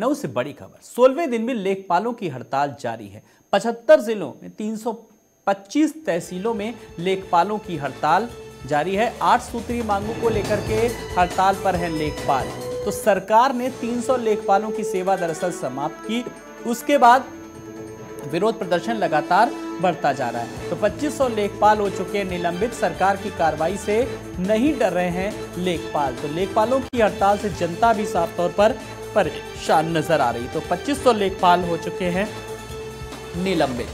नौ से बड़ी खबर। 16वें दिन भी लेखपालों की हड़ताल जारी है। 75 जिलों में 325 तहसीलों में लेखपालों की हड़ताल जारी है। 8 सूत्रीय मांगों को लेकर के हड़ताल पर है लेखपाल। तो सरकार ने 300 लेखपालों की सेवा दरअसल समाप्त की। उसके बाद विरोध प्रदर्शन लगातार बढ़ता जा रहा है। तो 2500 लेखपाल हो चुके हैं निलंबित। सरकार की कार्रवाई से नहीं डर रहे हैं लेखपाल। तो लेखपालों की हड़ताल से जनता भी साफ तौर पर परेशान नजर आ रही। तो 2500 लेखपाल हो चुके हैं निलंबित।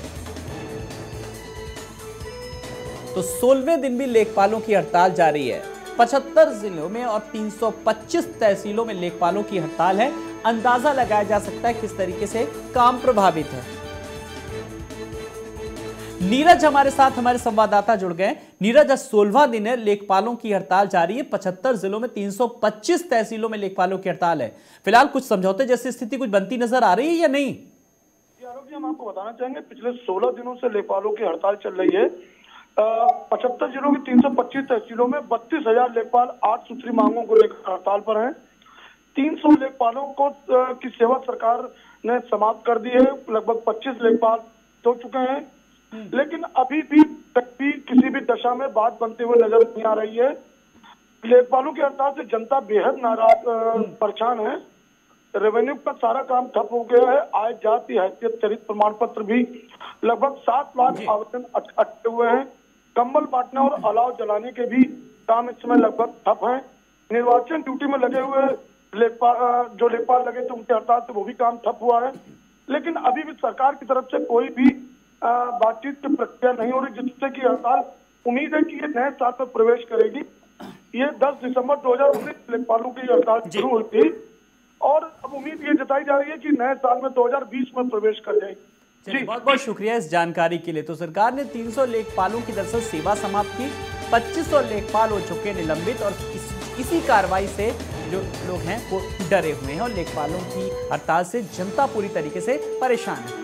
तो 16वें दिन भी लेखपालों की हड़ताल जारी है। 75 जिलों में और 325 तहसीलों में लेखपालों की हड़ताल है। अंदाजा लगाया जा सकता है किस तरीके से काम प्रभावित है। नीरज हमारे साथ, हमारे संवाददाता जुड़ गए। नीरज, आज 16वां दिन है, लेखपालों की हड़ताल जारी है। 75 जिलों में 325 तहसीलों में लेखपालों की हड़ताल है। फिलहाल कुछ समझौते जैसी स्थिति कुछ बनती नजर आ रही है या नहीं? जी आरोप जी, हम आपको बताना चाहेंगे पिछले 16 दिनों से लेखपालों की हड़ताल चल रही है। 75 जिलों की 325 तहसीलों में 32,000 लेखपाल 8 सूत्री मांगों को लेकर हड़ताल पर है। 300 लेखपालों को की सेवा सरकार ने समाप्त कर दी है। लगभग 25 लेखपाल हो चुके हैं, लेकिन अभी भी किसी भी दशा में बात बनते हुए नजर नहीं आ रही है। लेखपालों की हड़ताल से जनता बेहद नाराज परेशान है। रेवेन्यू का सारा काम ठप हो गया है। आय जाति हैसियत चरित्र प्रमाण पत्र भी लगभग 7 लाख आवेदन अटके हुए हैं। कंबल बांटने और अलाव जलाने के भी काम इस समय लगभग ठप है। निर्वाचन ड्यूटी में लगे हुए जो लेखपाल लगे थे उनकी हड़ताल से वो भी काम ठप हुआ है। लेकिन अभी भी सरकार की तरफ से कोई भी बातचीत की प्रक्रिया नहीं हो रही, जिससे कि हड़ताल उम्मीद है कि ये नए साल में प्रवेश करेगी। ये 10 दिसंबर 2019 लेखपालों की हड़ताल शुरू हुई थी और अब उम्मीद ये जताई जा रही है कि नए साल में 2020 में प्रवेश कर जाएगी। जी बहुत बहुत शुक्रिया इस जानकारी के लिए। तो सरकार ने 300 लेखपालों की दरअसल सेवा समाप्त की। 2500 लेखपाल हो चुके निलंबित और इसी कार्रवाई से जो लोग हैं वो डरे हुए हैं और लेखपालों की हड़ताल से जनता पूरी तरीके से परेशान है।